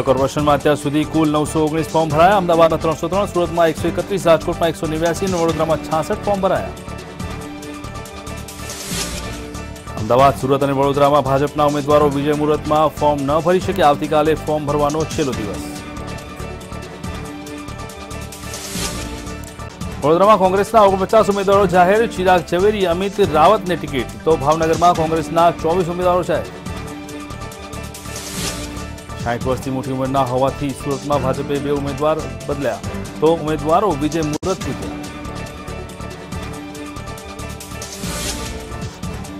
કોર્પોરેશનમાં અત્યાર સુધી કુલ 919 ફોર્મ ભરાયા। અમદાવાદમાં 303, સુરતમાં 131, રાજકોટમાં 189 અને વડોદરામાં 66 ફોર્મ ભરાયા। અમદાવાદ, સુરત અને વડોદરામાં ભાજપના ઉમેદવારો વિજય મુહૂર્તમાં ફોર્મ ન ભરી શકે। આવતીકાલે ફોર્મ ભરવાનો છેલ્લો દિવસ। વડોદરામાં કોંગ્રેસના 49 ઉમેદવારો જાહેર। ચિરાગ ઝવેરી, અમિત રાવતને ટિકિટ તો ભાવનગરમાં કોંગ્રેસના 24 ઉમેદવારો જાહેર। 60 વર્ષથી મોટી ઉંમરના હોવાથી સુરતમાં ભાજપે 2 ઉમેદવાર બદલ્યા તો ઉમેદવારો વિજય મુહૂર્ત ચૂક્યા।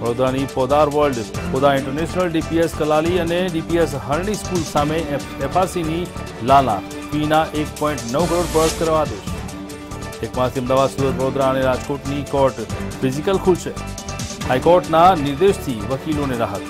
વડોદરાની Podar world, Podar international, DPS Kalali અને ડીપીએસ હરણી સ્કૂલ સામે એફઆરસીની લાલા ફીના 1.9 કરોડ પરત કરવા આદેશ। એક માસથી અમદાવાદ, સુરત, વડોદરા અને રાજકોટની કોર્ટ ફિઝિકલ ખુલશે। હાઈકોર્ટના નિર્દેશથી વકીલોને રાહત।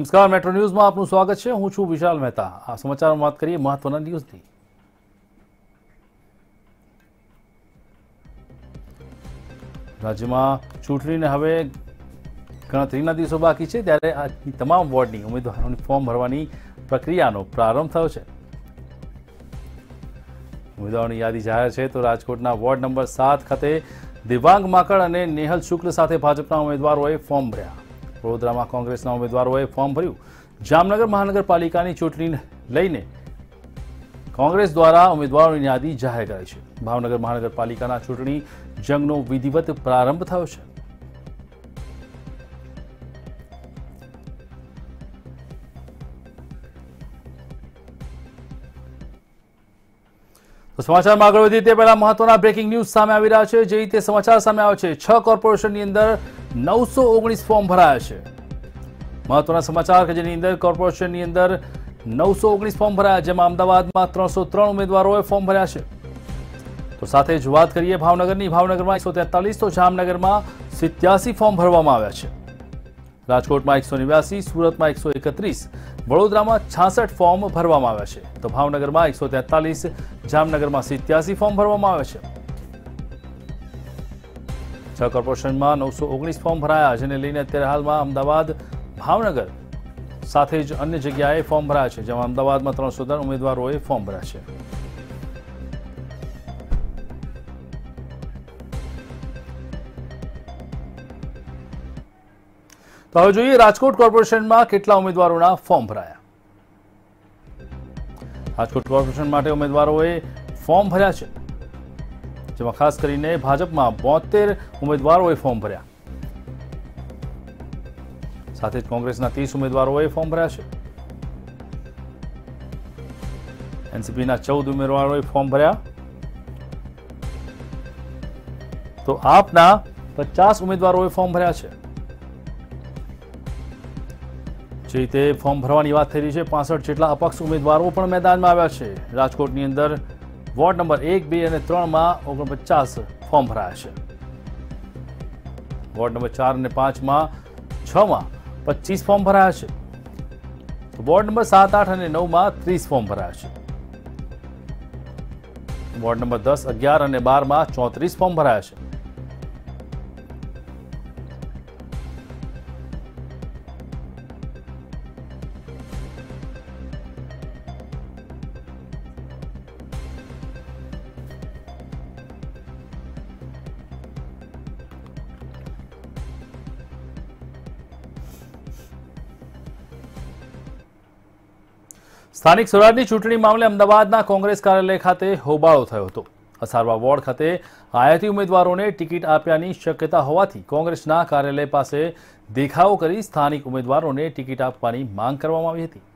नमस्कार, मेट्रो न्यूज में आपनु स्वागत है। हूँ छू विशाल मेहता। आ समाचार में बात करिए महत्वना न्यूज की। राज्य में चूंटणी ने हवे गणतरीना दिवसों बाकी है, त्यारे आजनी तमाम वोर्डनी उम्मीदवारों फॉर्म भरवानी प्रक्रियानो प्रारंभ थयो छे। उम्मीदवारों की यादी जाहिर है तो राजकोटना वोर्ड नंबर 7 खाते दिव्यांग माकड़ और नेहल शुक्ल साथ भाजपा उम्मीदवारों फॉर्म भर्या। વડોદરામાં કોંગ્રેસના ઉમેદવારોએ ફોર્મ ભર્યું। જામનગર મહાનગરપાલિકાની ચૂંટણીને લઈને કોંગ્રેસ દ્વારા ઉમેદવારોની યાદી જાહેર કરાઈ છે। ભાવનગર મહાનગરપાલિકાના ચૂંટણી જંગનો વિધિવત પ્રારંભ થયો છે। સમાચારમાં આગળ વધીએ તે પહેલા મહત્વના બ્રેકિંગ ન્યૂઝ સામે આવી રહ્યા છે। જે રીતે સમાચાર સામે આવે છે, 6 કોર્પોરેશનની અંદર 919 ફોર્મ ભરાયા છે। મહત્વના સમાચાર કે જેની અંદર કોર્પોરેશનની અંદર 919 ફોર્મ ભરાયા, જેમાં અમદાવાદમાં 303 ઉમેદવારોએ ફોર્મ ભર્યા છે। તો સાથે જ વાત કરીએ ભાવનગરની। ભાવનગરમાં 143 તો જામનગરમાં 87 ફોર્મ ભરવામાં આવ્યા છે। રાજકોટમાં 189, સુરતમાં 131, વડોદરામાં 66 ફોર્મ ભરવામાં આવ્યા છે। તો ભાવનગરમાં 143, જામનગરમાં 87 ફોર્મ ભરવામાં આવ્યા છે। 6 કોર્પોરેશનમાં 919 ફોર્મ ભરાયા, જેને લઈને અત્યારે હાલમાં અમદાવાદ, ભાવનગર સાથે જ અન્ય જગ્યાએ ફોર્મ ભરાયા છે। જેમાં અમદાવાદમાં 313 ઉમેદવારોએ ફોર્મ ભર્યા છે। तो हम जो राजकोट कॉर्पोरेशन में केटला उम्मीदवारों फॉर्म भराया। राजकोट कॉर्पोरेशन उम्मीदवारों फॉर्म भर्या है, जेमां खास करीने भाजप में 72 उम्मीदवारों फॉर्म भर्या। साथ ही कांग्रेस 30 उम्मीदवारों फॉर्म भर्या है। एनसीपी 14 उम्मीदवारों फॉर्म भर्या। तो आपना 50 उम्मीदवारों फॉर्म भर्या है। જે રીતે ફોર્મ ભરવાની વાત થઈ રહી છે, 65 જેટલા અપક્ષ ઉમેદવારો પણ મેદાનમાં આવ્યા છે। રાજકોટની અંદર વોર્ડ નંબર 1, 2 અને 3માં 49 ફોર્મ ભરાયા છે। વોર્ડ નંબર 4 અને 5માં 6માં 25 ફોર્મ ભરાયા છે। વોર્ડ નંબર 7, 8 અને 9માં 30 ફોર્મ ભરાયા છે। વોર્ડ નંબર 10, 11 અને 12માં 34 ફોર્મ ભરાયા છે। સ્થાનિક સ્વરાજની ચૂંટણી મામલે અમદાવાદના કોંગ્રેસ કાર્યાલય ખાતે હોબાળો થયો હતો। અસારવા વોર્ડ ખાતે આયાતી ઉમેદવારોને ટિકિટ આપ્યાની શક્યતા હોવાથી કોંગ્રેસના કાર્યાલય પાસે દેખાવો કરી સ્થાનિક ઉમેદવારોને ટિકિટ આપવાની માંગ કરવામાં આવી હતી।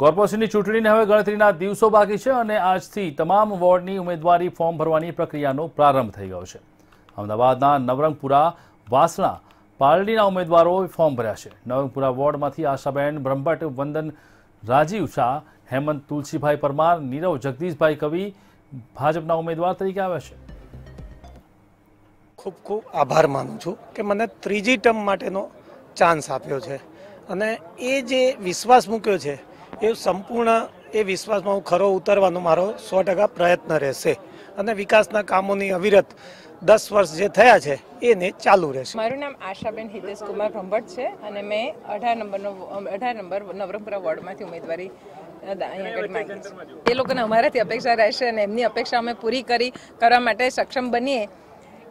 કોર્પોરેશનની ચૂંટણીને હવે ગણતરીના દિવસો બાકી છે અને આજથી તમામ વોર્ડની ઉમેદવારી ફોર્મ ભરવાની પ્રક્રિયાનો પ્રારંભ થઈ ગયો છે। अमદાવાદના નવરંગપુરા વાસણા પાર્ટીના ઉમેદવારોએ ફોર્મ ભર્યા છે। નવરંગપુરા વોર્ડમાંથી આશાબેન બ્રહ્મભટ્ટ, વંદન રાજીવ શાહ, હેમંત તુલસીભાઈ પરમાર, નીરવ જગદીશભાઈ કવિ ભાજપના ઉમેદવાર તરીકે આવ્યા છે। ખૂબ ખૂબ આભાર માનું છું કે મને ત્રીજી ટર્મ માટેનો ચાન્સ આપ્યો છે અને એ જે વિશ્વાસ મૂક્યો છે એ સંપૂર્ણ એ વિશ્વાસમાં હું ખરો ઉતરવાનો મારો 100% પ્રયત્ન રહેશે અને વિકાસના કામોની અવિરત 10 वर्ष જે થયા છે એને ચાલુ રહેશે। મારું નામ આશાબેન હિતેશ કુમાર ભંભટ છે અને મેં 18 નંબર નવરંગપુરા વોર્ડમાંથી ઉમેદવારી અહીંયા આગળ માંગી છે। એ લોકોને અમારાથી અપેક્ષા રહેશે અને એમની અપેક્ષા અમે પૂરી કરવા માટે સક્ષમ બનીએ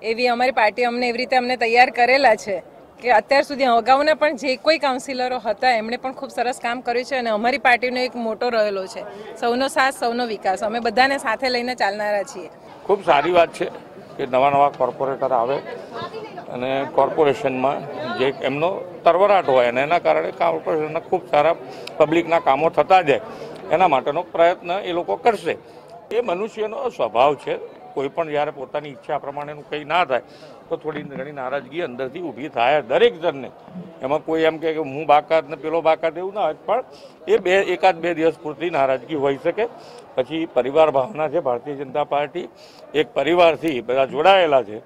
એવી અમારી પાર્ટી અમને એવી રીતે અમને તૈયાર કરેલા છે કે અત્યાર સુધી અગાઉના પણ જે કોઈ કાઉન્સિલરો હતા એમણે પણ ખૂબ સરસ કામ કર્યું છે અને અમારી પાર્ટીનો એક મોટો રહેલો છે સૌનો સાથ સૌનો વિકાસ, અમે બધાને સાથે લઈને ચાલનારા છીએ। ખૂબ સારી વાત છે કે નવા નવા કોર્પોરેટર આવે અને કોર્પોરેશનમાં જે એમનો તરવરાટ હોય અને એના કારણે કોર્પોરેશનના ખૂબ સારા પબ્લિકના કામો થતા જાય એના માટેનો પ્રયત્ન એ લોકો કરશે। એ મનુષ્યનો સ્વભાવ છે, કોઈ પણ જ્યારે પોતાની ઈચ્છા પ્રમાણેનું કંઈ ના થાય તો થોડી ઘણી નારાજગી અંદરથી ઊભી થાય દરેક જણને। એમાં કોઈ એમ કે હું બાકાત ને પેલો બાકાત એવું ના હોય, પણ એ એકાદ બે દિવસ પૂરતી નારાજગી હોઈ શકે। પછી પરિવાર ભાવના છે, ભારતીય જનતા પાર્ટી એક પરિવારથી બધા જોડાયેલા છે।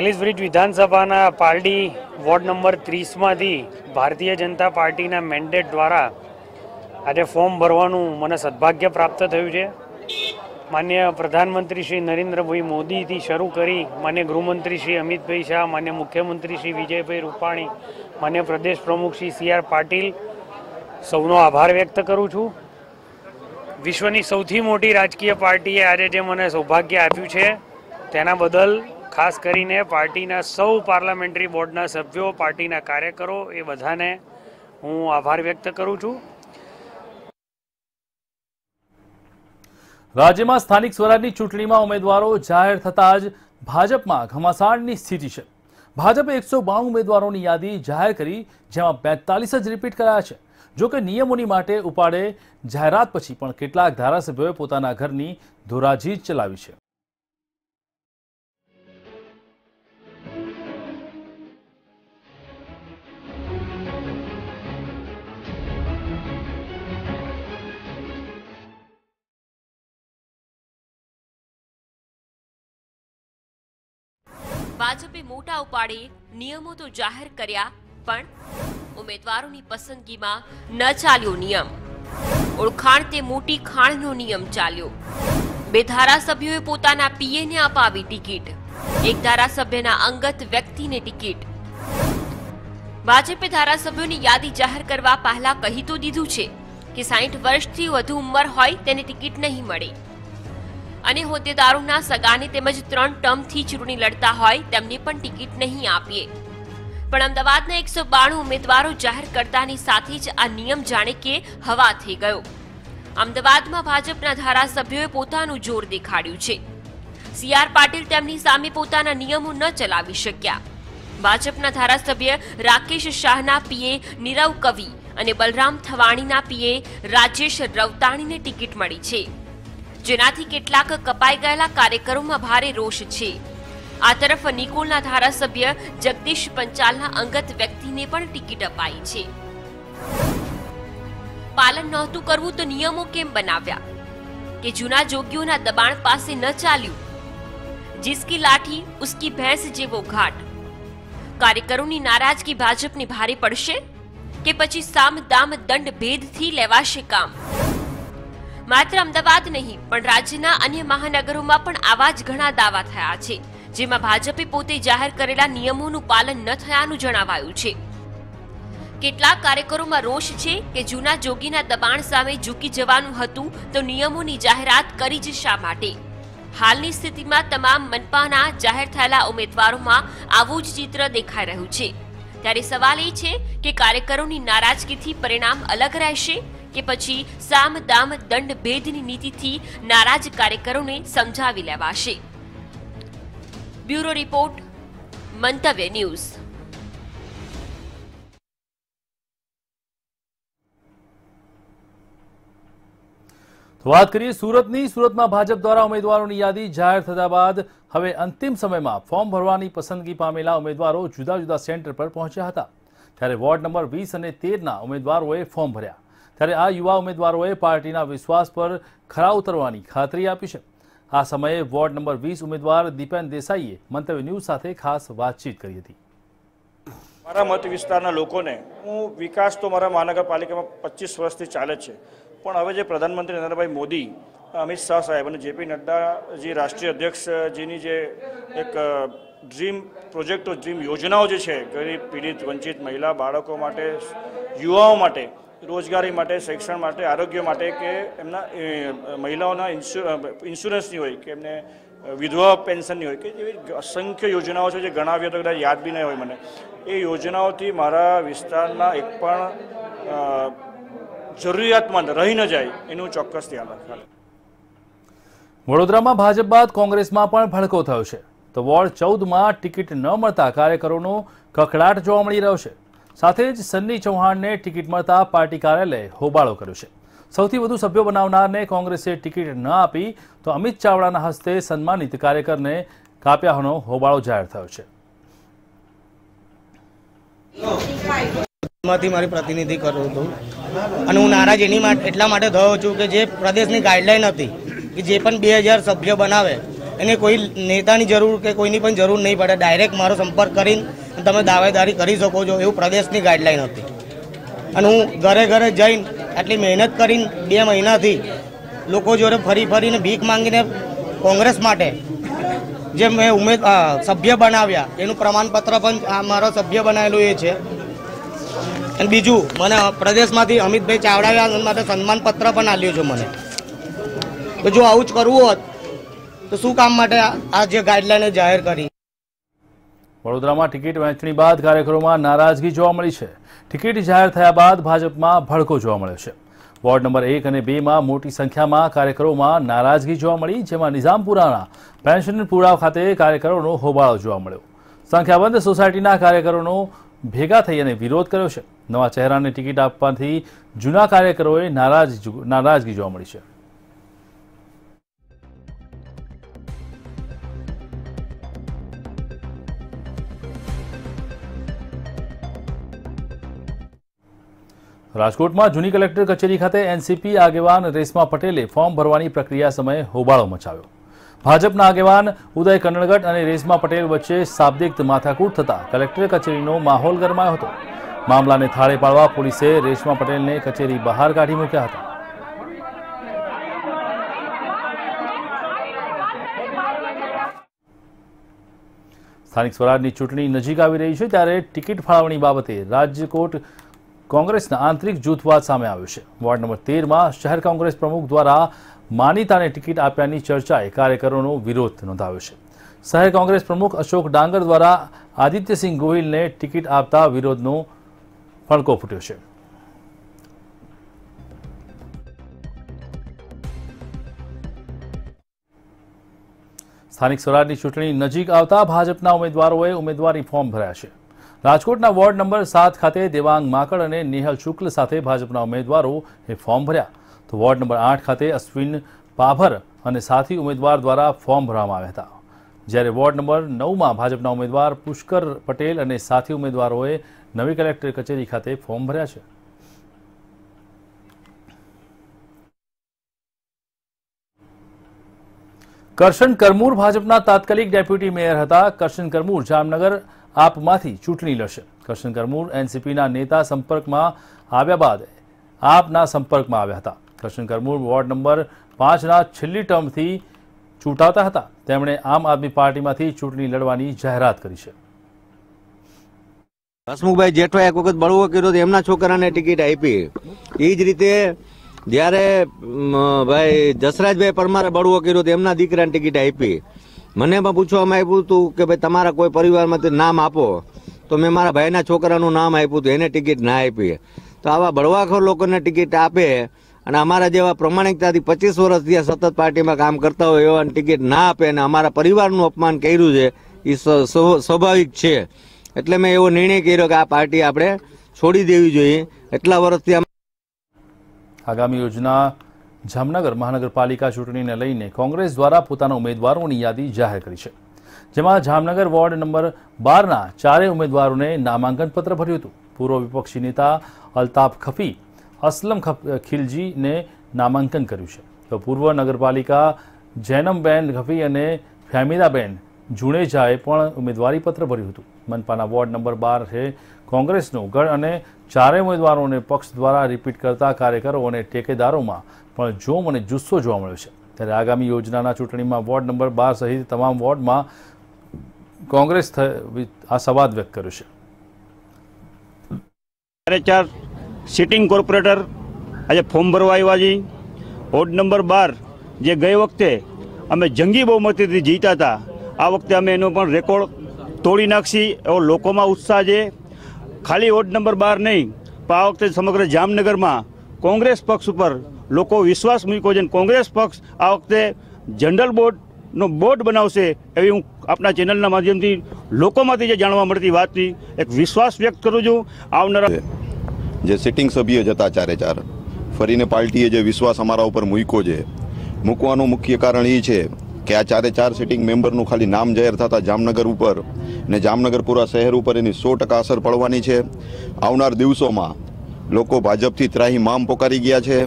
એલિસબ્રિજ વિધાનસભાના party ward number 30માંથી Bharatiya Janata પાર્ટીના મેન્ડેટ દ્વારા આજે ફોર્મ ભરવાનું મને સદભાગ્ય પ્રાપ્ત થયું છે। માન્ય પ્રધાનમંત્રી શ્રી નરેન્દ્રભાઈ મોદીથી શરૂ કરી માન્ય ગૃહમંત્રી શ્રી અમિતભાઈ શાહ, માન્ય મુખ્યમંત્રી શ્રી વિજયભાઈ રૂપાણી, માન્ય પ્રદેશ પ્રમુખ શ્રી CR પાટીલ સૌનો આભાર વ્યક્ત કરું છું। વિશ્વની સૌથી મોટી રાજકીય પાર્ટીએ આજે જે મને સૌભાગ્ય આપ્યું છે તેના બદલ ખાસ કરીને પાર્ટીના સૌ પાર્લામેન્ટરી બોર્ડના સભ્યો, પાર્ટીના કાર્યકરો એ બધાને હું આભાર વ્યક્ત કરું છું। राज्य में स्थानिक स्वराज चूंटणी में उम्मीदवारों जाहिर थता ज भाजपा घमासाणनी स्थिति है। भाजपे 192 उम्मीदवारों की याद जाहिर करी, जेमां 42 ज रिपीट कराया है। जो कि नियमोनी माटे उपाड़े जाहरात पछी पण केटलाक धारासभ्योए पोताना घरनी धोराजीज चलावी है। भाजपे मोटा उपाड़े नियमों तो जाहिर कर्या पण उम्मीदवारोनी पसंदगीमां न चाल्यो नियम। ओळखाण ते मोटी खाणनो नियम चाल्यो। बे धारासभ्योए पोताना पीए ने अपावी टिकिट, एक धारासभ्यना अंगत व्यक्तिने टिकिट। भाजपे धारासभ्योनी यादी जाहिर करवा पहला कही तो दीधुं छे के 60 वर्षथी वधु उंमर होय तेने टिकिट नहीं मळे। होद्देदारोना सगाने तेमज 3 टर्मथी चूंटणी लड़ता होय तेमने पण टिकिट नहीं आपीए। पण अमदावादना 192 उम्मीदवारों जाहिर करतानी साथे ज आ नियम जाने के हवा थई गयो। अमदावादमां भाजपना धारासभ्योए पोतानुं जोर देखाड्युं छे। CR पाटील तेमनी सामे पोताना नियमो न चलावी शक्या। भाजपना धारासभ्य राकेश शाहना पीए नीरव कवी अने बलराम थवाणीना पीए राजेश रवताणीने टिकिट मळी छे। जेनाथी केटलाक कपाई गयेला कार्यक्रमोमां भारे रोष छे। आ तरफ निकोलना धारासभ्य जगदीश पंचालना अंगत व्यक्तिने पण टिकिट अपाई छे। पालन नहोतुं करवुं तो नियमो केम बनाव्या के जूना जोगीओना दबाण पासे न चाल्युं। जिसकी लाठी उसकी भैंस जेवो घाट। कार्यकरोनी नाराजगी भाजपने भारे पड़शे के पछी साम दाम दंड भेदथी लेवाशे काम। मात्र अमदावाद नहीं पण राज्यना अन्य महानगरोमां पण आवा ज घणा दावा थया छे जेमां भाजपे पोते जाहिर करेला नियमोनुं पालन न थयानुं जणावायुं छे। केटलाक कार्यकरोमां रोष छे के जूना जोगीना दबाण सामे झूकी जवानुं हतुं तो नियमोनी जाहेरात करी ज शा माटे। हालनी स्थितिमां तमाम मनपाना जाहिर थयेला उमेदवारोमां आवुं ज चित्र देखाई रह्युं छे। त्यारे सवाल ए छे के कार्यकरोनी नाराजगीथी परिणाम अलग रहेशे के पछी साम दाम दंड भेदनी नीतिथी नाराज कार्यकरोने समझावी लेवाशे। Bureau report, Mantavya news. વાત કરીએ સુરતની. સુરતમાં ભાજપ દ્વારા ઉમેદવારોની યાદી જાહેર થયા બાદ હવે અંતિમ સમયમાં ફોર્મ ભરવાની પસંદગી પામેલા ઉમેદવારો જુદા જુદા સેન્ટર પર પહોંચ્યા હતા. ત્યારે વોર્ડ નંબર 20 અને 13ના ઉમેદવારોએ ફોર્મ ભર્યા. ત્યારે આ યુવા ઉમેદવારોએ પાર્ટીના વિશ્વાસ પર ખરા ઉતરવાની ખાતરી આપી છે. આ સમયે વોર્ડ નંબર 20 ઉમેદવાર દીપેન દેસાઈએ મંતવ્ય ન્યૂઝ સાથે ખાસ વાતચીત કરી હતી. મારા મત વિસ્તારના લોકોને હું વિકાસ તો મારા મહાનગરપાલિકામાં 25 વર્ષથી ચાલે છે, પણ હવે જે પ્રધાનમંત્રી નરેન્દ્રભાઈ મોદી, અમિત શાહ સાહેબ અને જેપી નડ્ડા જે રાષ્ટ્રીય અધ્યક્ષજીની જે એક ડ્રીમ પ્રોજેક્ટો, ડ્રીમ યોજનાઓ જે છે ગરીબ, પીડિત, વંચિત મહિલા, બાળકો માટે, યુવાઓ માટે, રોજગારી માટે, શિક્ષણ માટે, આરોગ્ય માટે, કે એમના મહિલાઓના ઇન્સ્યોરન્સની હોય, કે એમને વિધવા પેન્શનની હોય, કે એવી અસંખ્ય યોજનાઓ છે જે ગણાવ્યા તો કદાચ યાદ બી નહીં હોય મને. એ યોજનાઓથી મારા વિસ્તારના એક પણ જરૂરિયાતમંદ રહી ન જાય એનું ચોક્કસ ધ્યાન રાખવું. વડોદરામાં ભાજપ બાદ કોંગ્રેસમાં પણ ભડકો થયો છે. તો વોર્ડ 14માં ટિકિટ ન મળતા કાર્યકરોનો કકડાટ જોવા મળી રહ્યો છે. સાથે જ સન્ની ચૌહાણને ટિકિટ મળતા પાર્ટી કાર્યાલય હોબાળો કર્યો છે. સૌથી વધુ સભ્યો બનાવનારને કોંગ્રેસે ટિકિટ ન આપી તો અમિત ચાવડાના હસ્તે સન્માનિત કાર્યકરને કાપ્યાનો હોબાળો જાહેર થયો છે. મારી પ્રતિનિધિ કરું હતું અને હું નારાજ એની માટે એટલા માટે થયો છું કે જે પ્રદેશની ગાઈડલાઈન હતી કે જે પણ 2000 સભ્ય બનાવે એને કોઈ નેતાની જરૂર કે કોઈની પણ જરૂર નહીં પડે, ડાયરેક્ટ મારો સંપર્ક કરીને તમે દાવેદારી કરી શકો છો, એવું પ્રદેશની ગાઈડલાઈન હતી. અને હું ઘરે ઘરે જઈને આટલી મહેનત કરીને 2 મહિનાથી લોકો જોડે ફરી ફરીને ભીખ માંગીને કોંગ્રેસ માટે જે મેં સભ્ય બનાવ્યા એનું પ્રમાણપત્ર પણ આ મારો સભ્ય બનાવેલું એ છે. અને બીજું મને પ્રદેશમાંથી અમિતભાઈ ચાવડા માટે સન્માનપત્ર પણ આપ્યું છે. મને તો જો આવું જ કરવું હોત તો શું કામ માટે આ જે ગાઈડલાઈન જાહેર કરી? વડોદરામાં ટિકિટ વહેંચણી બાદ કાર્યકરોમાં નારાજગી જોવા મળી છે. ટિકિટ જાહેર થયા બાદ ભાજપમાં ભડકો જોવા મળ્યો છે. વોર્ડ નંબર 1 અને 2માં મોટી સંખ્યામાં કાર્યકરોમાં નારાજગી જોવા મળી, જેમાં નિઝામપુરાના પેન્શનપુરા ખાતે કાર્યકરોનો હોબાળો જોવા મળ્યો. સંખ્યાબંધ સોસાયટીના કાર્યકરોનો ભેગા થઈ અને વિરોધ કર્યો છે. નવા ચહેરાને ટિકિટ આપવાથી જૂના કાર્યકરોએ નારાજગી જોવા મળી છે. રાજકોટમાં જૂની કલેક્ટર કચેરી ખાતે એનસીપી આગેવાન રેશમા પટેલે ફોર્મ ભરવાની પ્રક્રિયા સમયે હોબાળો મચાવ્યો. ભાજપના આગેવાન ઉદય કન્નડગઢ અને રેશમા પટેલ વચ્ચે શાબ્દિક માથાકૂટ થતા કલેક્ટર કચેરીનો માહોલ ગરમાયો હતો. મામલાને થાળે પાડવા પોલીસે રેશમા પટેલને કચેરી બહાર કાઢી મૂક્યા હતા. સ્થાનિક સ્વરાજની ચૂંટણી નજીક આવી રહી છે, ત્યારે ટિકિટ ફાળવણી બાબતે રાજકોટ કોંગ્રેસના આંતરિક જૂથવાદ સામે આવ્યો છે. વોર્ડ નંબર 13માં શહેર કોંગ્રેસ પ્રમુખ દ્વારા માનીતાને ટિકિટ આપ્યાની ચર્ચાએ કાર્યકરોનો વિરોધ નોંધાવ્યો છે. શહેર કોંગ્રેસ પ્રમુખ અશોક ડાંગર દ્વારા આદિત્યસિંહ ગોહિલને ટિકિટ આપતા વિરોધનો ફડકો ફૂટ્યો છે. સ્થાનિક સ્વરાજની ચૂંટણી નજીક આવતા ભાજપના ઉમેદવારોએ ઉમેદવારી ફોર્મ ભર્યા છે. રાજકોટના વોર્ડ નંબર 7 ખાતે દેવાંગ માકડ અને નેહલ શુક્લ સાથે ભાજપના ઉમેદવારોએ ફોર્મ ભર્યા. તો વોર્ડ નંબર 8 ખાતે અશ્વિન પાભર અને સાથી ઉમેદવાર દ્વારા ફોર્મ ભરવામાં આવ્યા હતા. જ્યારે વોર્ડ નંબર 9માં ભાજપના ઉમેદવાર પુષ્કર પટેલ અને સાથી ઉમેદવારોએ નવી કલેક્ટર કચેરી ખાતે ફોર્મ ભર્યા છે. કરશન કરમૂર ભાજપના તાત્કાલિક ડેપ્યુટી મેયર હતા. કરશન કરમૂર જામનગર આપમાંથી ચૂંટણી લડશે. કરશન કરમૂર એનસીપીના નેતા સંપર્કમાં આવ્યા બાદ આપના સંપર્કમાં આવ્યા હતા. કરશન કરમૂર વોર્ડ નંબર 5ના છેલ્લી ટર્મથી ચૂંટાતા હતા. તેમણે આમ આદમી પાર્ટીમાંથી ચૂંટણી લડવાની જાહેરાત કરી છે. હસમુખભાઈ જેઠવાએ એક વખત બળવો કર્યો તો એમના છોકરાને ટિકિટ આપી. એ જ રીતે જ્યારે ભાઈ જસરાજભાઈ પરમારે બળવો કર્યો તો એમના દીકરાને ટિકિટ આપી. મને પણ પૂછવામાં આવ્યું હતું કે ભાઈ તમારા કોઈ પરિવારમાંથી નામ આપો, તો મેં મારા ભાઈના છોકરાનું નામ આપ્યું હતું, એને ટિકિટ ના આપી. તો આવા બળવાખોર લોકોને ટિકિટ આપે અને અમારા જેવા પ્રમાણિકતાથી 25 વર્ષથી સતત પાર્ટીમાં કામ કરતા હોય એવા ટિકિટ ના આપે અને અમારા પરિવારનું અપમાન કર્યું છે, એ સ્વાભાવિક છે. એટલે મેં એવો નિર્ણય કર્યો કે આ પાર્ટી આપણે છોડી દેવી જોઈએ. એટલા વર્ષથી આગામી યોજના જામનગર મહાનગરપાલિકા ચૂંટણીને લઈને કોંગ્રેસ દ્વારા પોતાના ઉમેદવારોની યાદી જાહેર કરી છે, જેમાં જામનગર વોર્ડ નંબર 12ના ચારે ઉમેદવારોને નામાંકન પત્ર ભર્યું હતું. પૂર્વ વિપક્ષી નેતા અલ્તાફ ખફી અસલમ ખિલજીને નામાંકન કર્યું છે, તો પૂર્વ નગરપાલિકા જૈનમબેન ખફી અને ફેમિદાબેન જુણેજાએ પણ ઉમેદવારી પત્ર ભર્યું હતું. મનપાના વોર્ડ નંબર 12 છે કોંગ્રેસનો ગઢ અને ચારેય ઉમેદવારોને પક્ષ દ્વારા રિપીટ કરતા કાર્યકરો અને ટેકેદારોમાં પણ જોમ અને જુસ્સો જોવા મળ્યો છે. ત્યારે આગામી યોજનાના ચૂંટણીમાં વોર્ડ નંબર 12 સહિત તમામ વોર્ડમાં કોંગ્રેસ આ સવાદ વ્યક્ત કર્યો છે. ચારે ચાર સિટિંગ કોર્પોરેટર આજે ફોર્મ ભરવા આવ્યા છે. વોર્ડ નંબર 12 જે ગઈ વખતે અમે જંગી બહુમતીથી જીતા હતા, આ વખતે અમે એનો પણ રેકોર્ડ તોડી નાખશી એવો લોકોમાં ઉત્સાહ છે. ખાલી વોર્ડ નંબર 12 નહીં, પણ આ વખતે સમગ્ર જામનગરમાં કોંગ્રેસ પક્ષ ઉપર લોકો વિશ્વાસ મૂક્યો છે અને કોંગ્રેસ પક્ષ આ વખતે જનરલ બોર્ડનો બોર્ડ બનાવશે એવી હું આપના ચેનલના માધ્યમથી લોકોમાંથી જે જાણવા મળતી વાતની એક વિશ્વાસ વ્યક્ત કરું છું. આવનારા જે સિટિંગ સભ્યો જતા ચારે ચાર ફરીને પાર્ટીએ જે વિશ્વાસ અમારા ઉપર મૂક્યો છે, મૂકવાનું મુખ્ય કારણ એ છે કે આ ચારે ચાર સિટિંગ મેમ્બરનું ખાલી નામ જાહેર થતાં જામનગર ઉપર ને જામનગર પૂરા શહેર ઉપર એની 100% અસર પડવાની છે. આવનાર દિવસોમાં લોકો ભાજપથી ત્રાહી મામ પોકારી ગયા છે.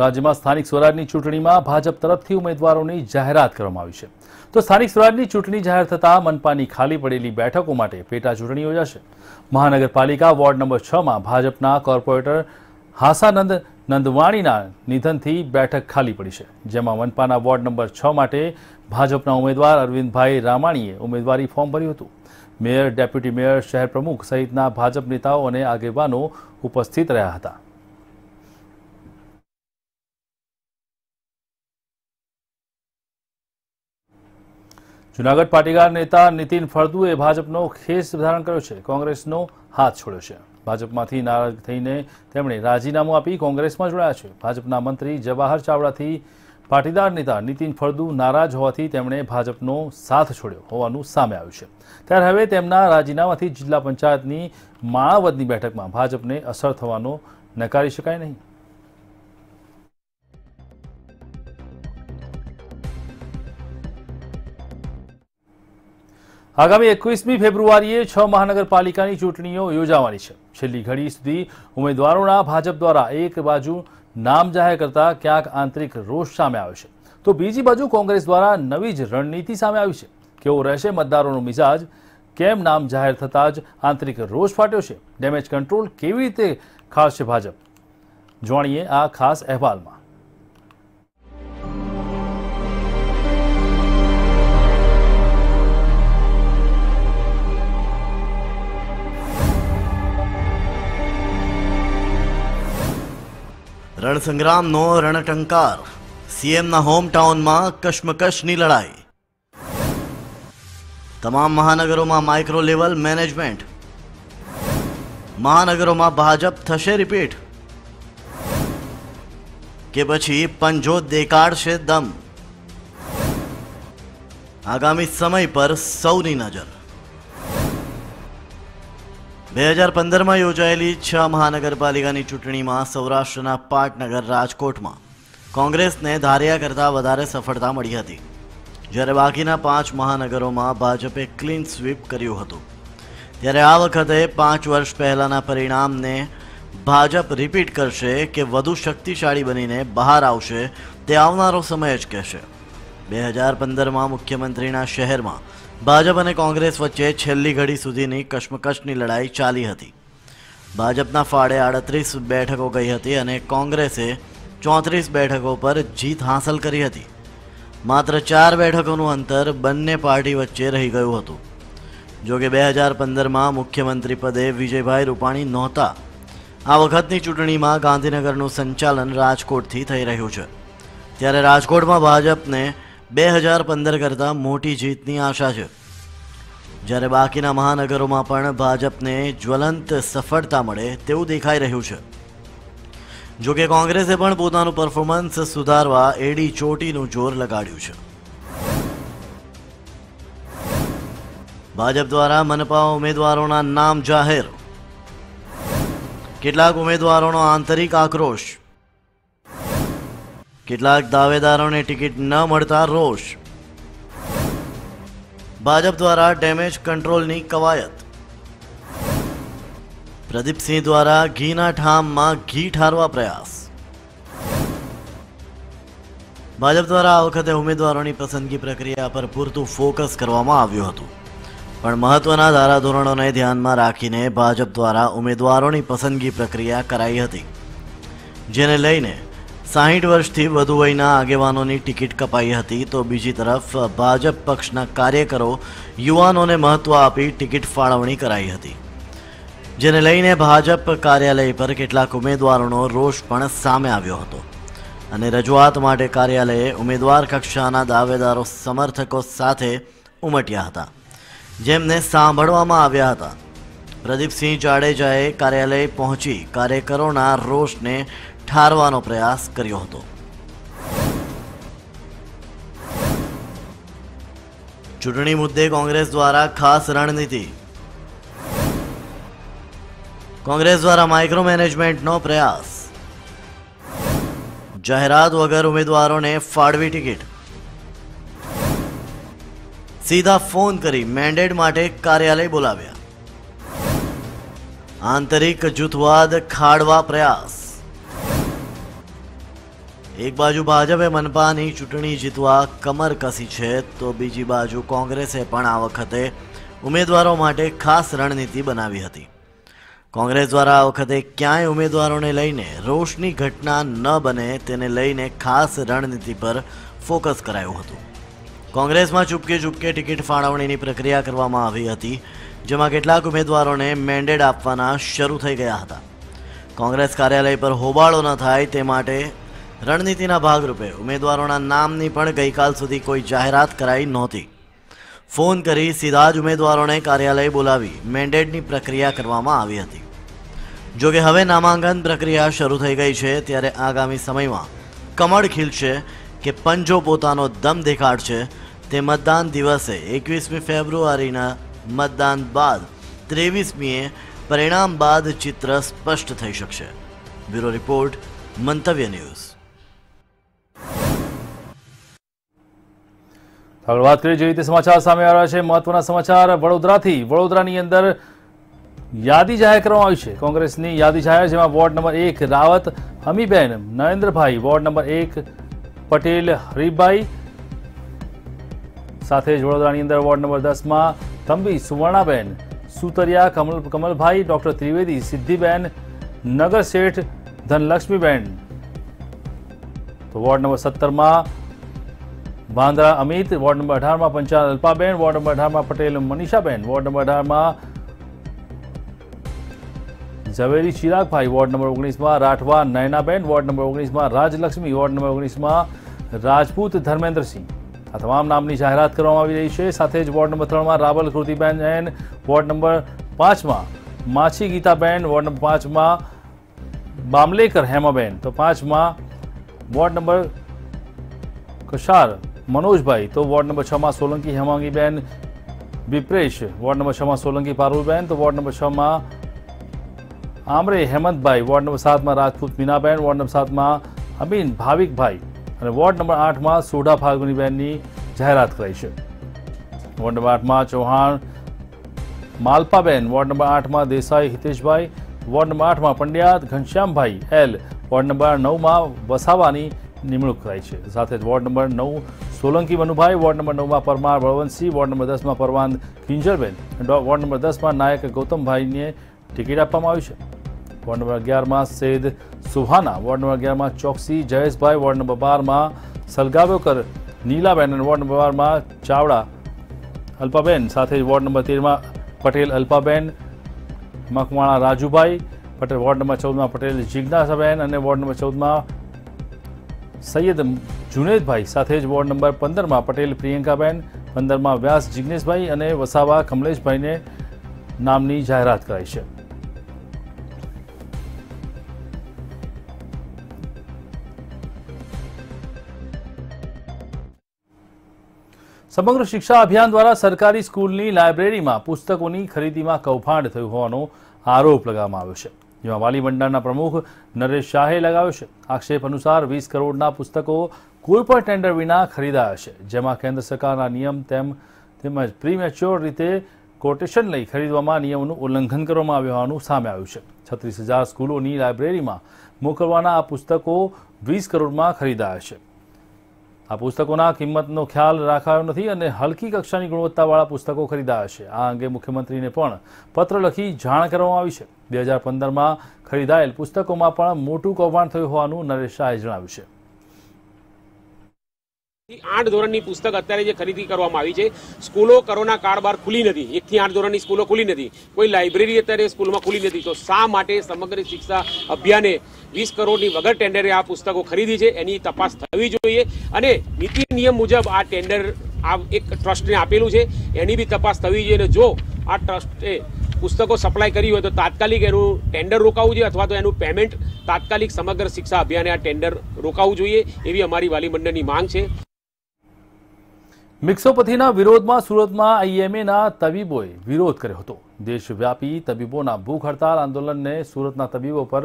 રાજ્યમાં સ્થાનિક સ્વરાજની ચૂંટણીમાં ભાજપ તરફથી ઉમેદવારોની જાહેરાત કરવામાં આવી છે, તો સ્થાનિક સ્વરાજની ચૂંટણી જાહેર થતાં મનપાની ખાલી પડેલી બેઠકો માટે પેટા ચૂંટણી યોજાશે. મહાનગરપાલિકા વોર્ડ નંબર 6માં ભાજપના કોર્પોરેટર હાસાનંદ નંદવાણીના નિધનથી બેઠક ખાલી પડી છે, જેમાં મનપાના વોર્ડ નંબર 6 માટે ભાજપના ઉમેદવાર અરવિંદભાઈ રામાણીએ ઉમેદવારી ફોર્મ ભર્યું હતું. મેયર, ડેપ્યુટી મેયર, શહેર પ્રમુખ સહિતના ભાજપ નેતાઓ અને આગેવાનો ઉપસ્થિત રહ્યા હતા. જૂનાગઢ પાટીદાર નેતા નીતિન ફળદુએ ભાજપનો ખેસ ધારણ કર્યો છે, કોંગ્રેસનો હાથ છોડ્યો છે. ભાજપમાંથી નારાજ થઈને તેમણે રાજીનામું આપી કોંગ્રેસમાં જોડાયા છે. ભાજપના મંત્રી જવાહર ચાવડાથી પાટીદાર નેતા નીતિન ફળદુ નારાજ હોવાથી તેમણે ભાજપનો સાથ છોડ્યો હોવાનું સામે આવ્યું છે. ત્યારે હવે તેમના રાજીનામાથી જિલ્લા પંચાયતની માણાવદની બેઠકમાં ભાજપને અસર થવાનો નકારી શકાય નહીં. આગામી 21મી ફેબ્રુઆરીએ 6 મહાનગરપાલિકાની ચૂંટણીઓ યોજાવાની છે. છેલ્લી ઘડી સુધી ઉમેદવારોના ભાજપ દ્વારા એક બાજુ નામ જાહેર કરતા ક્યાંક આંતરિક રોષ સામે આવ્યો છે, તો બીજી બાજુ કોંગ્રેસ દ્વારા નવી જ રણનીતિ સામે આવી છે. કેવો રહેશે મતદારોનો મિજાજ? કેમ નામ જાહેર થતાં જ આંતરિક રોષ ફાટ્યો છે? ડેમેજ કંટ્રોલ કેવી રીતે ખાળશે ભાજપ? જાણીએ આ ખાસ અહેવાલમાં. रणसंग्रामनो रणटंकार, सीएमना होमटाउन में कश्मकशनी लड़ाई, तमाम महानगरों में माइक्रो लेवल मैनेजमेंट, महानगरों में भाजप थशे रिपीट के पछी पंजो देखाड़शे दम। आगामी समय पर सौनी नजर। 2015 में योजायेली 6 महानगरपालिकानी चूंटणी में सौराष्ट्रना पाटनगर राजकोट में कांग्रेस ने धार्या करता वधारे सफलता मळी हती, ज्यारे बाकीना 5 महानगरों में भाजपे क्लीन स्वीप कर्युं हतुं। त्यारे आ वखते 5 वर्ष पहलाना परिणाम ने भाजप रिपीट करशे के वधु शक्तिशाळी बनीने बहार आवशे ते आवनारो समय ज कहेशे। 2015 में मुख्यमंत्रीना शहर में भाजप और कांग्रेस वच्चे छेल्ली घड़ी सुधीनी कश्मकशनी लड़ाई चाली हती। भाजपना फाड़े 38 बैठकों गई हती अने कांग्रेसे 34 बैठकों पर जीत हासिल करी हती। मात्र 4 बैठकोनुं अंतर बंने पार्टी वच्चे रही गयुं हतुं। जो के 2015 में मुख्यमंत्री पदे विजयभाई रूपाणी नहोता। आ वखतनी चूंटणी में गांधीनगरनुं संचालन राजकोटथी थई रह्युं छे, त्यारे राजकोट में भाजपने 2015 करता मोटी जीतनी आशा है, जयरे बाकीना महानगरों में पण भाजपने ज्वलंत सफलता मळे तेवुं देखाई रह्युं छे। जो के कांग्रेसे पण पोतानुं परफॉर्मन्स सुधारवा एडी चोटीनुं जोर लगाड्युं छे। भाजप द्वारा मनपा उम्मीदवारोना नाम जाहिर, केटलाक उम्मीदवारोनो आंतरिक आक्रोश, કેટલાક દાવેદારોને ટિકિટ ન મળતા રોષ। ભાજપ દ્વારા ડેમેજ કંટ્રોલની કવાયત। પ્રદીપસિંહ દ્વારા ઘીના ઠામમાં ઘી ઠારવા પ્રયાસ। भाजप द्वारा आ वखते उम्मीदवारों की पसंदगी प्रक्रिया पर पूरतुं फोकस करवामां आव्युं हतुं, पण महत्वना धाराधोरणोने ध्यानमां राखीने भाजप द्वारा उम्मीदवारों की पसंदगी प्रक्रिया कराई हती, जेने लईने 60 वर्षथी वधु वयना आगेवानोनी टिकिट कपाई हती। तो बीजी तरफ भाजप पक्षना कार्यकरो युवानोने महत्व आपी टिकिट फाळवणी कराई हती, जेने लईने भाजप कार्यालय पर केटलाक उम्मीदवारोनो रोष पण सामे आव्यो हतो। અને રજૂઆત માટે કાર્યાલયે ઉમેદવાર કક્ષાના દાવેદારો સમર્થકો સાથે ઉમટ્યા હતા, જેમને સાંભળવામાં આવ્યા હતા। પ્રદીપસિંહ જાડેજાએ કાર્યાલય પહોંચી કાર્યકરોના રોષને ઠારવાનો પ્રયાસ કર્યો હતો। ચૂંટણી મુદ્દે કોંગ્રેસ દ્વારા ખાસ રણનીતિ। કોંગ્રેસ દ્વારા માઇક્રો મેનેજમેન્ટનો પ્રયાસ। जाहरात वगर उम्मीदवारों ने फाड़वी टिकट। सीधा फोन करी मैंडेट माटे कार्यालय बोलाव्या। आंतरिक जूथवाद खाड़वा प्रयास। एक बाजू भाजपे मनपानी चूंटणी जीतवा कमर कसी छे, तो बीजी बाजू कोंग्रेसे पण आ वखते उम्मीदवारों माटे खास रणनीति बनावी हती। कांग्रेस द्वारा आ वखते क्यांय उम्मीदवारों ने लईने रोषनी घटना न बने तेने लईने खास रणनीति पर फोकस करायुं हतुं। कांग्रेस में चूपके चूपके टिकिट फाळवणीनी प्रक्रिया करवामां आवी हती, जेमां केटलाक उम्मीदवारोने मेंडेट आपवाना शरू थई गया हता। कांग्रेस कार्यालय पर होबाळो न थाय ते माटे रणनीतिना भागरूपे उम्मीदवारोना नामनी पण गईकाल सुधी कोई जाहेरात कराई नहोती। फोन करी सीधा ज उम्मीदवारोने कार्यालय बोलावी मेंडेटनी प्रक्रिया करवामां आवी हती। जो कि हवे नामांकन प्रक्रिया शुरू थई गई है, त्यारे आगामी समय में कमळ खीलशे के पंजो पोतानो दम देखाडशे ते मतदान दिवसे 21મી ફેબ્રુઆરીના मतदान बाद 23મીએ परिणाम बाद चित्र स्पष्ट थई शकशे। Bureau report, Mantavya news. હવે વાત કરીએ જે રીતે સમાચાર સામે આવ્યા છે મહત્વના સમાચાર વડોદરાથી। વડોદરાની અંદર યાદી જાહેર કરવામાં આવી છે, કોંગ્રેસની યાદી જાહેર, જેમાં ward number 1 Rawat Hamiben Narendrabhai, ward number 1 Patel Harifbhai, સાથે જ વડોદરાની અંદર વોર્ડ નંબર 10માં તંબી સુવર્ણાબેન સુતરિયા, કમલભાઈ, ડોક્ટર ત્રિવેદી, સિદ્ધિબેન નગરશેઠ, ધનલક્ષ્મીબેન, તો વોર્ડ નંબર 17માં बांद्रा अमित, वॉर्ड नंबर 18 में पंचाल अल्पाबेन, वॉर्ड नंबर 18 में पटेल मनीषाबेन, वॉर्ड नंबर 18 में झवेरी चिराग भाई, वॉर्ड नंबर 19 में राठवा नैनाबेन, वॉर्ड नंबर 19 में राजलक्ष्मी, वॉर्ड नंबर 19 में राजपूत धर्मेंद्र सिंह। आ तमाम नामनी जाहरात करवामां आवी रही है। साथ ज वॉर्ड नंबर 3 में Raval Kritiben N, ward number 5 में माछी गीताबेन, वॉर्ड नंबर 5 में बामलेकर हेमाबेन, तो 5 में वॉर्ड नंबर कशार मनोज भाई, तो वॉर्ड नंबर 6 में सोलंकी हेमांगीबेन विप्रेश, वॉर्ड नंबर 6 में सोलंकी पारूलबेन, तो वॉर्ड नंबर 6 में आमरे हेमंत भाई, वॉर्ड नंबर 7 में राजपूत मीनाबेन, वॉर्ड नंबर 7 में अमीन भाविक भाई और वॉर्ड नंबर 8 में सोढ़ा फाल्गुनीबेन की जाहरात कराई है। वॉर्ड नंबर 8 में चौहान मालपाबेन, वॉर्ड नंबर 8 में देसाई हितेश भाई, वॉर्ड नंबर 8 में पंड्या घनश्याम भाई एल, वॉर्ड नंबर 9 में वसावा निमणूक कराई है। साथ ही ward number 9 Solanki Manubhai, ward number 9 में परमार बलवंतसिंह, वॉर्ड नंबर 10 में परवान किंजलबेन, वॉर्ड नंबर 10 में नायक गौतम भाई ने टिकट आपवामां आवी छे। वॉर्ड नंबर 11 में सैद सुहाना, वॉर्ड नंबर 11 में चौकसी जयेश भाई, वॉर्ड नंबर 12 में सलगाव्योकर नीलाबेन, वॉर्ड नंबर 12 में चावड़ा अल्पाबेन, साथ वॉर्ड नंबर 13 में पटेल अल्पाबेन मकवाणा राजूभाई पटेल, वॉर्ड नंबर 14 में पटेल जिज्ञासाबेन और वॉर्ड नंबर 14 में सैयद जुनेद भाई, साथ ज वॉर्ड नंबर 15 में पटेल प्रियंकाबेन, 15 में व्यास जिग्नेश भाई और वसावा कमलेश भाई ने नामनी जाहरात कराई है। समग्र शिक्षा अभियान द्वारा सरकारी स्कूल लायब्रेरी में पुस्तकों की खरीदी में कौभांड थयुं होवानो आरोप लगावामां आव्यो छे। જેમાં વાલી મંડળના પ્રમુખ નરેશ શાહે લગાવ્યો છે આક્ષેપ અનુસાર 20 કરોડના પુસ્તકો કોઈપણ ટેન્ડર વિના ખરીદાયા છે જેમાં કેન્દ્ર સરકારના નિયમ તેમજ પ્રીમેચ્યોર રીતે કોટેશન લઈ ખરીદવામાં નિયમોનું ઉલ્લંઘન કરવામાં આવ્યાનું સામે આવ્યું છે 36000 સ્કૂલોની લાઇબ્રેરીમાં મોકલવાના આ પુસ્તકો 20 કરોડમાં ખરીદાયા છે આ પુસ્તકોના કિંમતનો ખ્યાલ રાખાયો નથી અને હલકી કક્ષાની ગુણવત્તાવાળા પુસ્તકો ખરીદાયા છે આ અંગે મુખ્યમંત્રીને પણ પત્ર લખી જાણ કરવામાં આવી છે 2015 માં ખરીદાયેલ પુસ્તકોમાં પણ મોટું કૌભાંડ થયું હોવાનું નરેશ શાહે જણાવ્યું છે 8 ધોરણની પુસ્તક અત્યારે જે ખરીદી કરવામાં આવી છે સ્કૂલો કોરોના કાળ બાદ ખુલી નથી 1 થી 8 ધોરણની સ્કૂલો ખુલી નથી કોઈ લાઇબ્રેરી અત્યારે સ્કૂલમાં ખુલી નથી તો શા માટે સમગ્ર શિક્ષા અભિયાને 20 કરોડની વગર ટેન્ડરે આ પુસ્તકો ખરીદી છે એની તપાસ થવી જોઈએ અને નીતિ નિયમ મુજબ આ ટેન્ડર આ એક ટ્રસ્ટને આપેલું છે એની બી તપાસ થવી જોઈએ અને જો આ ટ્રસ્ટે પુસ્તકો સપ્લાય કરી હોય તો તાત્કાલિક એનું ટેન્ડર રોકાવવું જોઈએ અથવા તો એનું પેમેન્ટ તાત્કાલિક સમગ્ર શિક્ષા અભિયાને આ ટેન્ડર રોકાવવું જોઈએ એવી અમારી વાલી મંડળની માંગ છે મિક્સોપથીના વિરોધમાં સુરતમાં આઈએમએના તબીબોએ વિરોધ કર્યો હતો દેશવ્યાપી તબીબોના ભૂખ હડતાલ આંદોલનને સુરતના તબીબો પર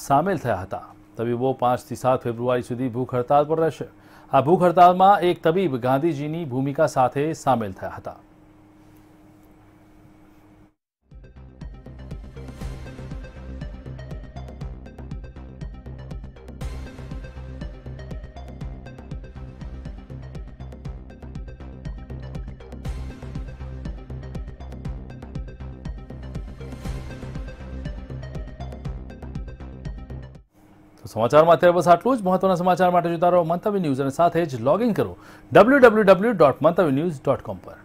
સામેલ થયા હતા તબીબો 5 થી 7 ફેબ્રુઆરી સુધી ભૂખ હડતાલ પર રહેશે આ ભૂખ હડતાલમાં એક તબીબ ગાંધીજીની ભૂમિકા સાથે સામેલ થયા હતા સમાચારમાં અત્યારે બસ આટલું જ મહત્વના સમાચાર માટે જોતા રહો મંતવ્ય ન્યૂઝ અને સાથે જ લોગિન કરો www.mantavyanews.com પર